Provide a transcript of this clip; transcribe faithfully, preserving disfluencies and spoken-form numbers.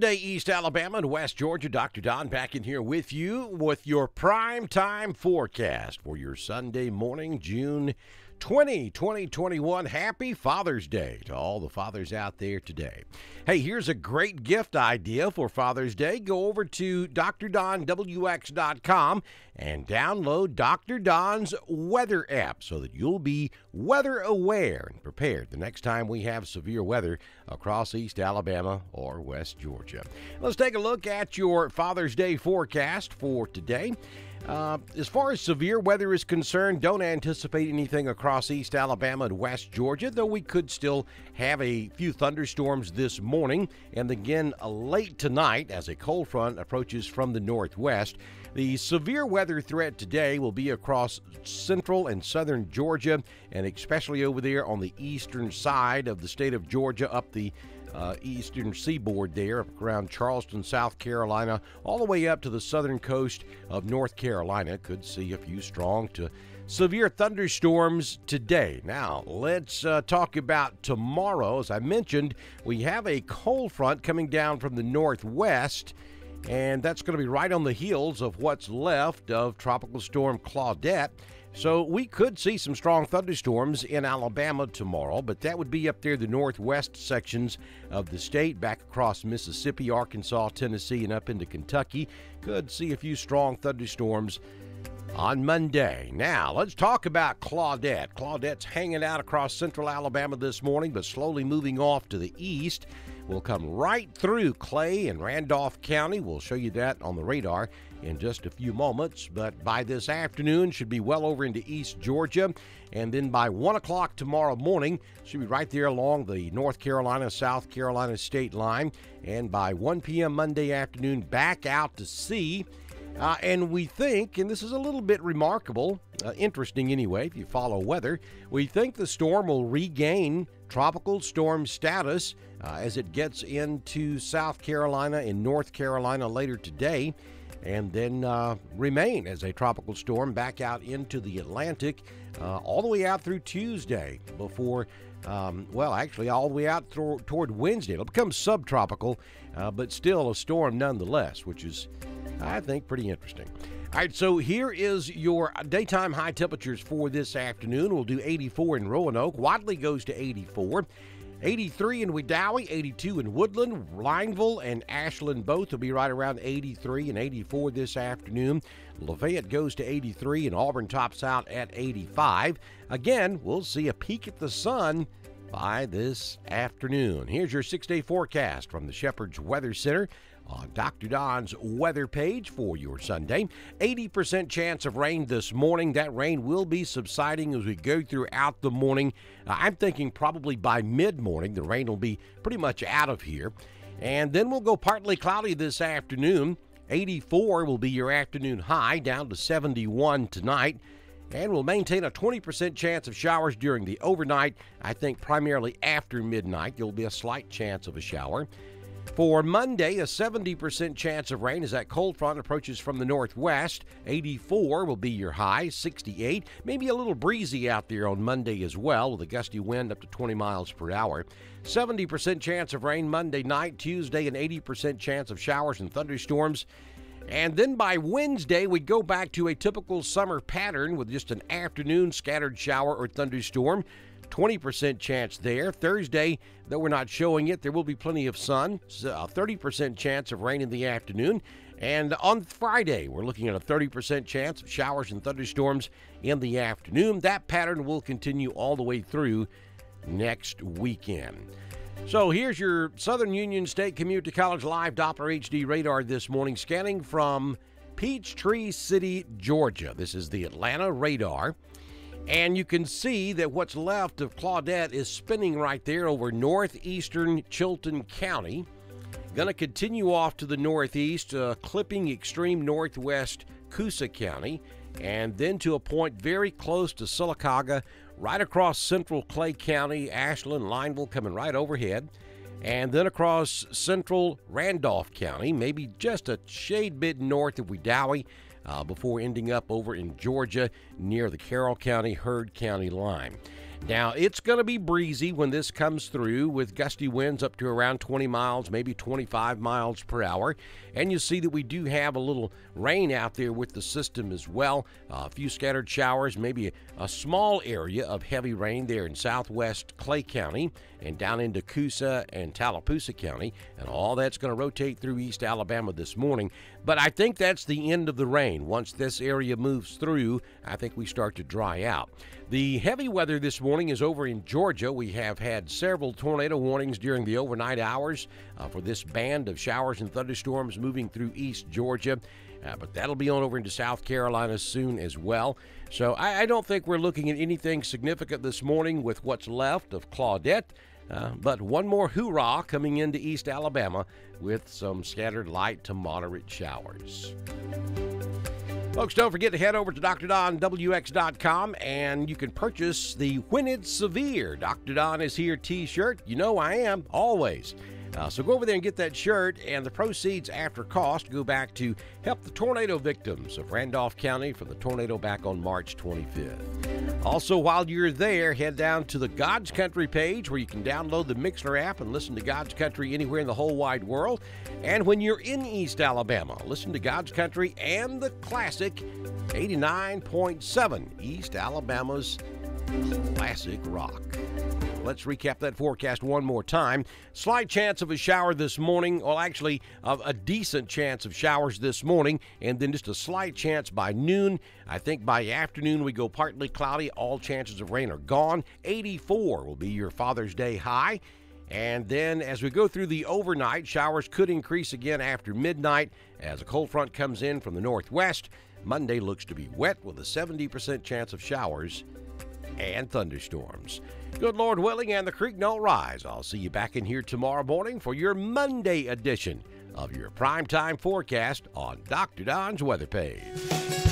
Midday East Alabama and West Georgia. Doctor Don back in here with you with your prime time forecast for your Sunday morning, June twentieth, twenty twenty-one. Happy Father's Day to all the fathers out there today. Hey, here's a great gift idea for Father's Day. Go over to D R D O N W X dot com and download Doctor Don's weather app so that you'll be weather aware and prepared the next time we have severe weather across East Alabama or West Georgia. Let's take a look at your Father's Day forecast for today. Uh, as far as severe weather is concerned, don't anticipate anything across East Alabama and West Georgia, though we could still have a few thunderstorms this morning and again late tonight as a cold front approaches from the northwest. The severe weather threat today will be across central and southern Georgia, and especially over there on the eastern side of the state of Georgia, up the Uh, eastern seaboard there, up around Charleston, South Carolina, all the way up to the southern coast of North Carolina. Could see a few strong to severe thunderstorms today. Now, let's uh, talk about tomorrow. As I mentioned, we have a cold front coming down from the northwest, and that's going to be right on the heels of what's left of Tropical Storm Claudette. So we could see some strong thunderstorms in Alabama tomorrow, but that would be up there the northwest sections of the state, back across Mississippi, Arkansas, Tennessee, and up into Kentucky. Could see a few strong thunderstorms on Monday. Now, let's talk about Claudette. Claudette's hanging out across central Alabama this morning, but slowly moving off to the east. We'll come right through Clay and Randolph County. We'll show you that on the radar in just a few moments, but by this afternoon should be well over into East Georgia, and then by one o'clock tomorrow morning should be right there along the North Carolina, South Carolina state line, and by one P M Monday afternoon back out to sea. Uh, and we think, and this is a little bit remarkable, uh, interesting anyway, if you follow weather, we think the storm will regain tropical storm status uh, as it gets into South Carolina and North Carolina later today, and then uh, remain as a tropical storm back out into the Atlantic uh, all the way out through Tuesday before, um, well, actually all the way out th- toward Wednesday. It'll become subtropical, uh, but still a storm nonetheless, which is, I think, pretty interesting. All right, so here is your daytime high temperatures for this afternoon. We'll do eighty-four in Roanoke. Wadley goes to eighty-four. eighty-three in Wedowee, eighty-two in Woodland, Lineville, and Ashland both will be right around eighty-three and eighty-four this afternoon. Lafayette goes to eighty-three, and Auburn tops out at eighty-five. Again, we'll see a peek at the sun by this afternoon. Here's your six-day forecast from the Shepherd's Weather Center on Doctor Don's weather page for your Sunday. eighty percent chance of rain this morning. That rain will be subsiding as we go throughout the morning. Uh, I'm thinking probably by mid-morning the rain will be pretty much out of here. And then we'll go partly cloudy this afternoon. eighty-four will be your afternoon high, down to seventy-one tonight. And we'll maintain a twenty percent chance of showers during the overnight. I think primarily after midnight there will be a slight chance of a shower. For Monday, a seventy percent chance of rain as that cold front approaches from the northwest. eighty-four will be your high, sixty-eight. Maybe a little breezy out there on Monday as well, with a gusty wind up to twenty miles per hour. seventy percent chance of rain Monday night, Tuesday, an eighty percent chance of showers and thunderstorms. And then by Wednesday, we go back to a typical summer pattern with just an afternoon scattered shower or thunderstorm. twenty percent chance there. Thursday, though we're not showing it, there will be plenty of sun. So a thirty percent chance of rain in the afternoon. And on Friday, we're looking at a thirty percent chance of showers and thunderstorms in the afternoon. That pattern will continue all the way through next weekend. So here's your Southern Union State Community College live Doppler H D radar this morning, scanning from Peachtree City, Georgia. This is the Atlanta radar. And you can see that what's left of Claudette is spinning right there over northeastern Chilton County. Going to continue off to the northeast, uh, clipping extreme northwest Coosa County, and then to a point very close to Sylacauga, right across central Clay County, Ashland, Lineville coming right overhead, and then across central Randolph County, maybe just a shade bit north of Wedowee, Uh, before ending up over in Georgia near the Carroll County, Heard County line. Now, it's going to be breezy when this comes through with gusty winds up to around twenty miles, maybe twenty-five miles per hour. And you see that we do have a little rain out there with the system as well. Uh, a few scattered showers, maybe a, a small area of heavy rain there in southwest Clay County and down into Coosa and Tallapoosa County. And all that's going to rotate through East Alabama this morning. But I think that's the end of the rain. Once this area moves through, I think we start to dry out. The heavy weather this morning is over in Georgia. We have had several tornado warnings during the overnight hours uh, for this band of showers and thunderstorms moving through East Georgia. Uh, but that'll be on over into South Carolina soon as well. So I, I don't think we're looking at anything significant this morning with what's left of Claudette. Uh, but one more hoorah coming into East Alabama with some scattered light to moderate showers. Folks, don't forget to head over to D R Don W X dot com and you can purchase the When It's Severe Doctor Don Is Here t-shirt. You know I am, always. Uh, so go over there and get that shirt, and the proceeds after cost go back to help the tornado victims of Randolph County for the tornado back on March twenty-fifth. Also, while you're there, head down to the God's Country page where you can download the Mixner app and listen to God's Country anywhere in the whole wide world. And when you're in East Alabama, listen to God's Country and the classic eighty-nine point seven, East Alabama's classic rock. Let's recap that forecast one more time. Slight chance of a shower this morning. Well, actually, uh, a decent chance of showers this morning, and then just a slight chance by noon. I think by afternoon we go partly cloudy. All chances of rain are gone. eighty-four will be your Father's Day high. And then as we go through the overnight, showers could increase again after midnight as a cold front comes in from the northwest. Monday looks to be wet with a seventy percent chance of showers and thunderstorms. Good Lord willing, and the creek don't rise. I'll see you back in here tomorrow morning for your Monday edition of your primetime forecast on Doctor Don's Weather Page.